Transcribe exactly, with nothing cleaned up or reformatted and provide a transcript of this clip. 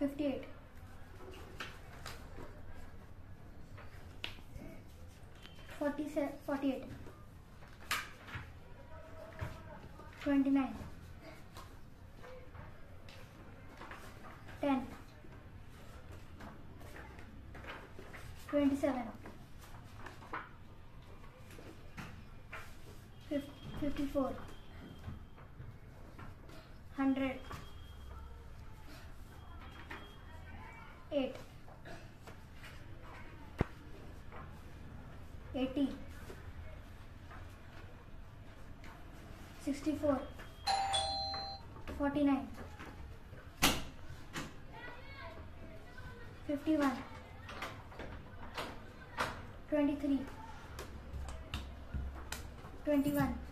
fifty-eight. forty-seven, forty-eight. twenty-nine. ten. twenty-seven. fifty-four. one hundred. eight. eighty. sixty-four. forty-nine. fifty-one. twenty-three. twenty-one.